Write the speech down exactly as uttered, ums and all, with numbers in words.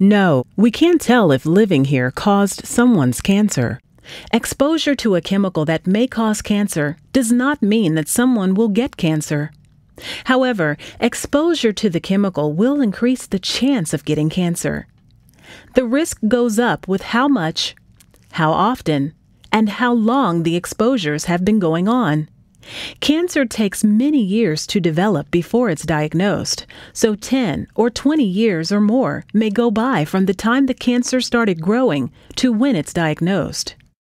No, we can't tell if living here caused someone's cancer. Exposure to a chemical that may cause cancer does not mean that someone will get cancer. However, exposure to the chemical will increase the chance of getting cancer. The risk goes up with how much, how often, and how long the exposures have been going on. Cancer takes many years to develop before it's diagnosed, so ten or twenty years or more may go by from the time the cancer started growing to when it's diagnosed.